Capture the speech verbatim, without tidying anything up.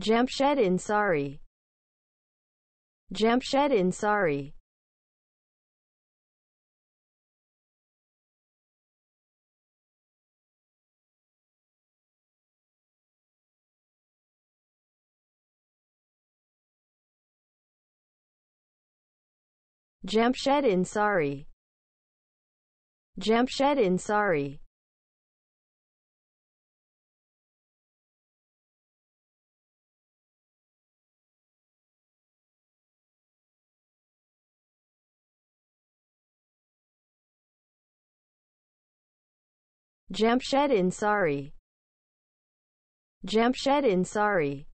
Jamshed Ansari. Jamshed Ansari. Jamshed Ansari. Jamshed Ansari. Jamshed Ansari. Jamshed Ansari.